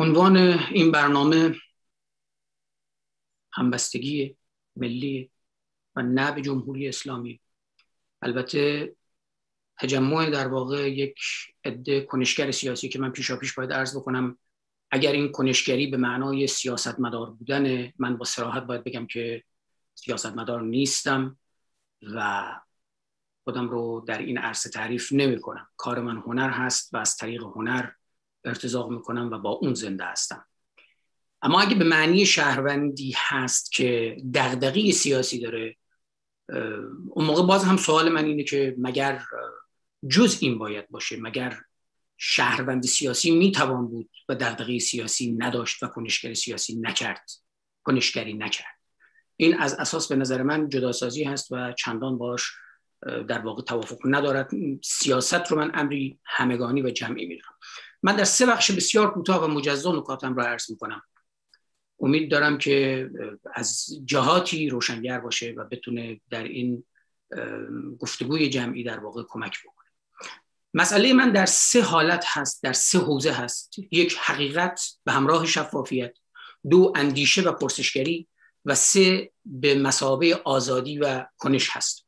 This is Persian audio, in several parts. عنوان این برنامه همبستگی ملی و نبع جمهوری اسلامی، البته تجمع در واقع یک عده کنشگر سیاسی که من پیشاپیش باید عرض بکنم، اگر این کنشگری به معنای سیاستمدار بودن، من با صراحت باید بگم که سیاستمدار نیستم و خودم رو در این عرصه تعریف نمی کنم. کار من هنر هست و از طریق هنر ارتزاق میکنم و با اون زنده هستم. اما اگه به معنی شهروندی هست که دغدغه سیاسی داره، اون موقع باز هم سوال من اینه که مگر جز این باید باشه؟ مگر شهروند سیاسی میتوان بود و دغدغه سیاسی نداشت و کنشگری سیاسی نکرد؟ این از اساس به نظر من جداسازی هست و چندان باش در واقع توافق ندارد. سیاست رو من امری همگانی و جمعی میدونم. من در سه بخش بسیار کوتاه و مجزا نکاتم را عرض میکنم. امید دارم که از جهاتی روشنگر باشه و بتونه در این گفتگوی جمعی در واقع کمک بکنه. مسئله من در سه حالت هست، در سه حوزه هست. یک، حقیقت به همراه شفافیت. دو، اندیشه و پرسشگری. و سه، به مثابه آزادی و کنش هست.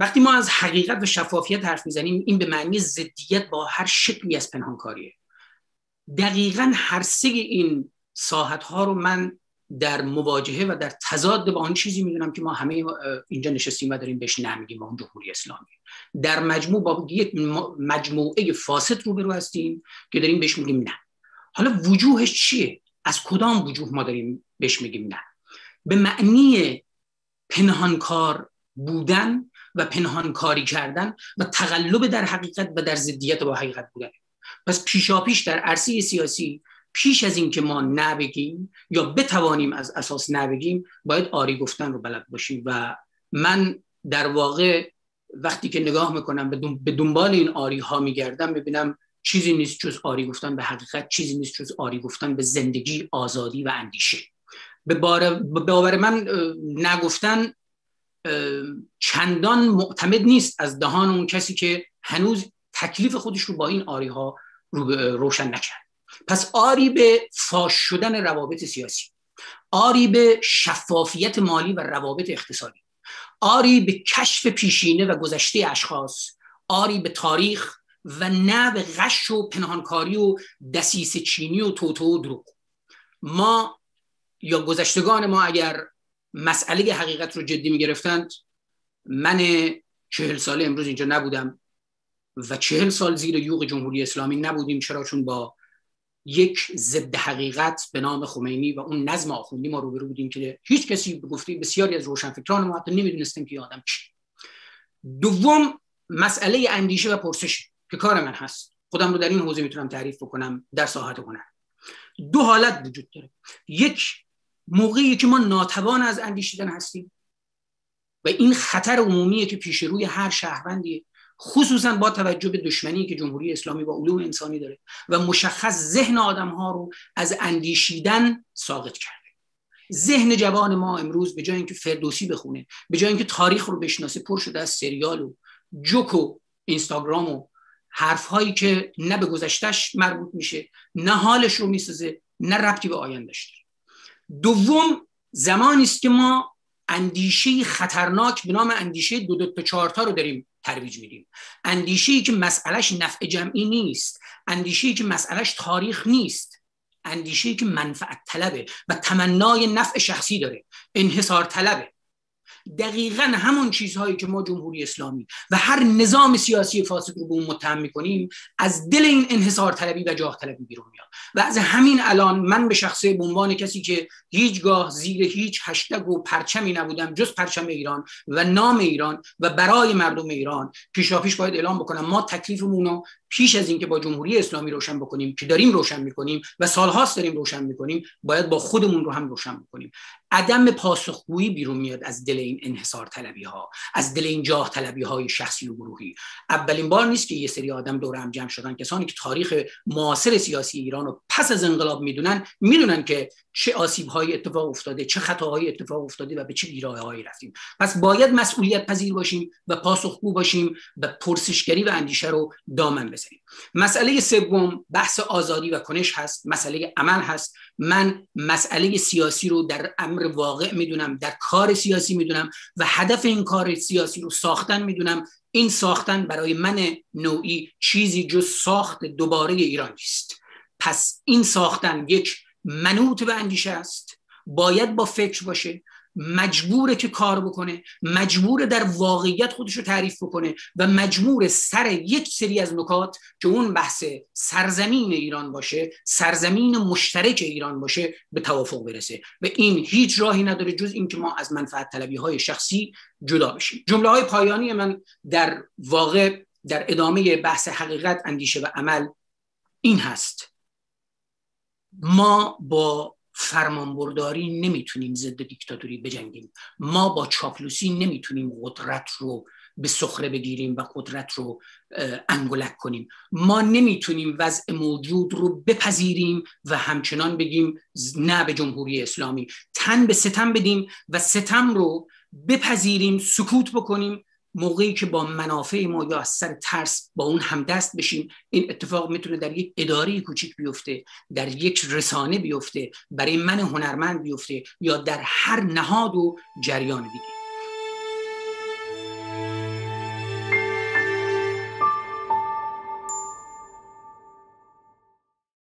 وقتی ما از حقیقت و شفافیت حرف میزنیم، این به معنی ضدیت با هر شکلی از پنهانکاریه. دقیقاً هر سه این ساحت‌ها رو من در مواجهه و در تضاد با آن چیزی میدونم که ما همه اینجا نشستیم و داریم بهش نمیگیم اون جمهوری اسلامی. در مجموع با یک مجموعه فاسد روبرو هستیم که داریم بهش میگیم نه. حالا وجوهش چیه؟ از کدام وجوه ما داریم بهش میگیم نه؟ به معنی پنهانکار بودن و پنهانکاری کردن و تقلب در حقیقت و در ضدیت با حقیقت بودن. پس پیشاپیش در عرصه سیاسی، پیش از این که ما نبگیم یا بتوانیم از اساس نبگیم، باید آری گفتن رو بلد باشیم. و من در واقع وقتی که نگاه میکنم به دنبال این آری ها میگردم، میبینم چیزی نیست جز آری گفتن به حقیقت، چیزی نیست جز آری گفتن به زندگی، آزادی و اندیشه. به باور من نگفتن چندان معتمد نیست از دهان اون کسی که هنوز تکلیف خودش رو با این آری ها روشن نکرد. پس آری به فاش شدن روابط سیاسی، آری به شفافیت مالی و روابط اقتصادی، آری به کشف پیشینه و گذشته اشخاص، آری به تاریخ و نه به غش و پنهانکاری و دسیسه چینی و توتو و دروغ. ما یا گذشتگان ما اگر مسئله حقیقت رو جدی می گرفتند، من 40 ساله امروز اینجا نبودم و 40 سال زیر یوغ جمهوری اسلامی نبودیم. چرا؟ چون با یک ضد حقیقت به نام خمینی و اون نظم آخوندی ما روبرو بودیم که هیچ کسی، گفته بسیاری از روشنفکران ما، حتی نمیدونستیم که آدم چی. دوم، مسئله اندیشه و پرسش که کار من هست. خودم رو در این حوزه میتونم تعریف بکنم در ساحت هنر. دو حالت وجود داره. یک، موقعی که ما ناتوان از اندیشیدن هستیم و این خطر عمومیه که پیش روی هر شهروندیه، خصوصا با توجه به دشمنی که جمهوری اسلامی با علوم انسانی داره و مشخص ذهن آدم‌ها رو از اندیشیدن ساقط کرده. ذهن جوان ما امروز به جای اینکه فردوسی بخونه، به جای اینکه تاریخ رو بشناسه، پر شده از سریال و جوک و اینستاگرام و حرف‌هایی که نه به گذشته‌اش مربوط میشه، نه حالش رو میسازه، نه ربطی به آینده‌اش داره. دوم، زمانی است که ما اندیشه خطرناک به نام اندیشه 2 تا 4 تا رو داریم ترویج میدیم. اندیشه‌ای که مسئلهش نفع جمعی نیست، اندیشه‌ای که مسئلهش تاریخ نیست، اندیشه‌ای که منفعت طلبه و تمنای نفع شخصی داره، انحصار طلبه. دقیقاً همون چیزهایی که ما جمهوری اسلامی و هر نظام سیاسی فاسد رو به اون متهم می‌کنیم، از دل این انحصار طلبی و جاه طلبی بیرون میاد. و از همین الان من به شخصه، به عنوان کسی که هیچگاه زیر هیچ هشتگ و پرچمی نبودم جز پرچم ایران و نام ایران و برای مردم ایران، پیشاپیش باید اعلام بکنم ما تکلیفمون رو پیش از اینکه با جمهوری اسلامی روشن بکنیم که داریم روشن می‌کنیم و سال‌هاست داریم روشن می‌کنیم، باید با خودمون رو هم روشن بکنیم. عدم پاسخگویی بیرون میاد از دل این انحصار طلبی ها، از دل این جاه طلبی های شخصی و گروهی. اولین بار نیست که یه سری آدم دور هم جمع شدن، کسانی که تاریخ معاصر سیاسی ایران رو پس از انقلاب میدونن که چه آسیب‌های اتفاق افتاده، چه خطاهای اتفاق افتاده و به چه بیراهه‌هایی رفتیم. پس باید مسئولیت پذیر باشیم و پاسخگو باشیم و پرسشگری و اندیشه رو دامن بزنیم. مسئله سوم بحث آزادی و کنش هست، مسئله عمل هست. من مسئله سیاسی رو در امر واقع میدونم، در کار سیاسی میدونم و هدف این کار سیاسی رو ساختن میدونم. این ساختن برای من نوعی چیزی جز ساخت دوباره ایران نیست. پس این ساختن یک منوط به اندیشه است، باید با فکر باشه، مجبوره که کار بکنه، مجبوره در واقعیت خودش رو تعریف بکنه و مجبوره سر یک سری از نکات که اون بحث سرزمین ایران باشه، سرزمین مشترک ایران باشه، به توافق برسه و این هیچ راهی نداره جز این که ما از منفعت طلبی های شخصی جدا بشیم. جمله های پایانی من در واقع در ادامه بحث حقیقت، اندیشه و عمل این هست: ما با فرمانبرداری نمیتونیم ضد دیکتاتوری بجنگیم، ما با چاپلوسی نمیتونیم قدرت رو به سخره بگیریم و قدرت رو انگولک کنیم، ما نمیتونیم وضع موجود رو بپذیریم و همچنان بگیم نه به جمهوری اسلامی، تن به ستم بدیم و ستم رو بپذیریم، سکوت بکنیم موقعی که با منافع ما یا از سر ترس با اون همدست بشیم. این اتفاق میتونه در یک اداره کوچیک بیفته، در یک رسانه بیفته، برای من هنرمند بیفته یا در هر نهاد و جریان دیگه.